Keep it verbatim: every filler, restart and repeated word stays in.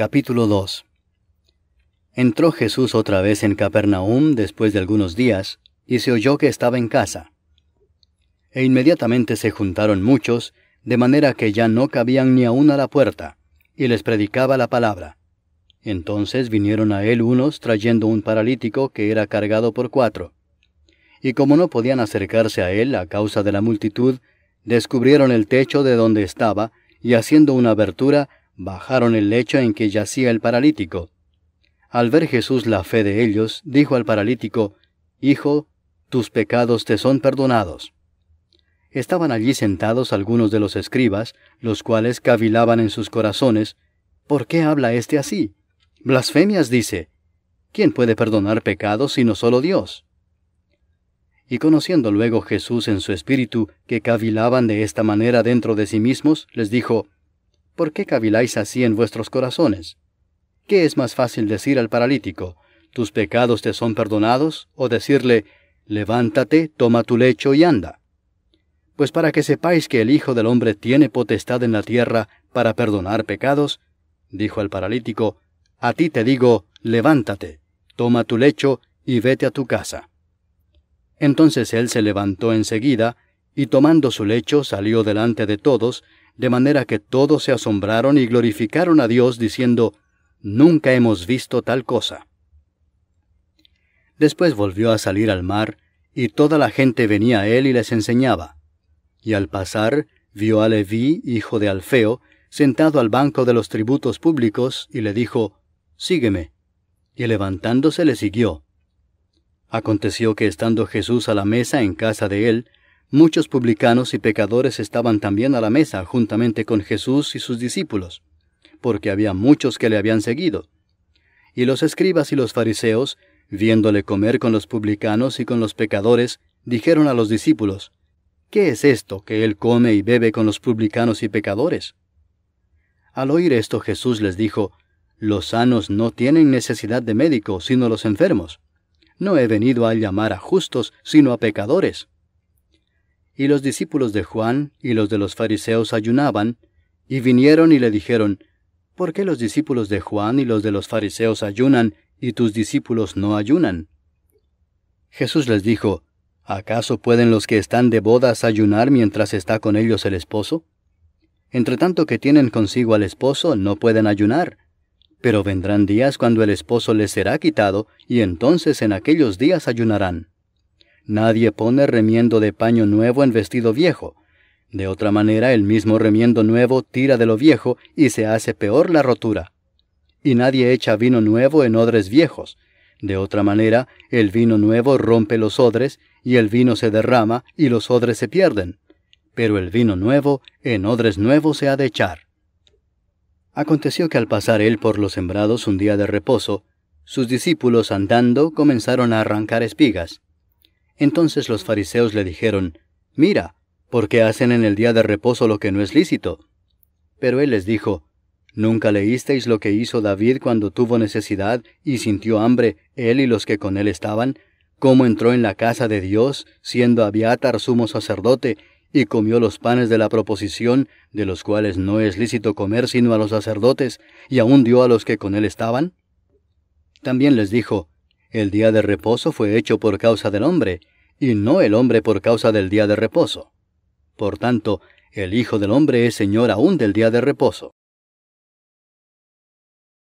Capítulo dos. Entró Jesús otra vez en Capernaum después de algunos días, y se oyó que estaba en casa. E inmediatamente se juntaron muchos, de manera que ya no cabían ni aún a la puerta, y les predicaba la palabra. Entonces vinieron a él unos trayendo un paralítico que era cargado por cuatro. Y como no podían acercarse a él a causa de la multitud, descubrieron el techo de donde estaba, y haciendo una abertura, bajaron el lecho en que yacía el paralítico. Al ver Jesús la fe de ellos, dijo al paralítico, «Hijo, tus pecados te son perdonados». Estaban allí sentados algunos de los escribas, los cuales cavilaban en sus corazones, «¿Por qué habla éste así? Blasfemias dice. ¿Quién puede perdonar pecados sino solo Dios?» Y conociendo luego Jesús en su espíritu que cavilaban de esta manera dentro de sí mismos, les dijo, «¿Por qué caviláis así en vuestros corazones? ¿Qué es más fácil decir al paralítico, tus pecados te son perdonados, o decirle, levántate, toma tu lecho y anda? Pues para que sepáis que el Hijo del Hombre tiene potestad en la tierra para perdonar pecados», dijo al paralítico, «a ti te digo, levántate, toma tu lecho y vete a tu casa». Entonces él se levantó enseguida, y tomando su lecho salió delante de todos, de manera que todos se asombraron y glorificaron a Dios, diciendo, «Nunca hemos visto tal cosa». Después volvió a salir al mar, y toda la gente venía a él y les enseñaba. Y al pasar, vio a Leví, hijo de Alfeo, sentado al banco de los tributos públicos, y le dijo, «Sígueme». Y levantándose le siguió. Aconteció que estando Jesús a la mesa en casa de él, muchos publicanos y pecadores estaban también a la mesa juntamente con Jesús y sus discípulos, porque había muchos que le habían seguido. Y los escribas y los fariseos, viéndole comer con los publicanos y con los pecadores, dijeron a los discípulos, «¿Qué es esto que él come y bebe con los publicanos y pecadores?» Al oír esto Jesús les dijo, «Los sanos no tienen necesidad de médico, sino los enfermos. No he venido a llamar a justos, sino a pecadores». Y los discípulos de Juan y los de los fariseos ayunaban, y vinieron y le dijeron, «¿Por qué los discípulos de Juan y los de los fariseos ayunan, y tus discípulos no ayunan?» Jesús les dijo, «¿Acaso pueden los que están de bodas ayunar mientras está con ellos el esposo? Entre tanto que tienen consigo al esposo, no pueden ayunar. Pero vendrán días cuando el esposo les será quitado, y entonces en aquellos días ayunarán. Nadie pone remiendo de paño nuevo en vestido viejo. De otra manera, el mismo remiendo nuevo tira de lo viejo, y se hace peor la rotura. Y nadie echa vino nuevo en odres viejos. De otra manera, el vino nuevo rompe los odres, y el vino se derrama, y los odres se pierden. Pero el vino nuevo en odres nuevos se ha de echar». Aconteció que al pasar él por los sembrados un día de reposo, sus discípulos andando comenzaron a arrancar espigas. Entonces los fariseos le dijeron, «Mira, ¿por qué hacen en el día de reposo lo que no es lícito?» Pero él les dijo, «¿Nunca leísteis lo que hizo David cuando tuvo necesidad y sintió hambre, él y los que con él estaban? ¿Cómo entró en la casa de Dios, siendo Abiatar sumo sacerdote, y comió los panes de la proposición, de los cuales no es lícito comer sino a los sacerdotes, y aún dio a los que con él estaban? También les dijo, el día de reposo fue hecho por causa del hombre, y no el hombre por causa del día de reposo. Por tanto, el Hijo del Hombre es Señor aún del día de reposo».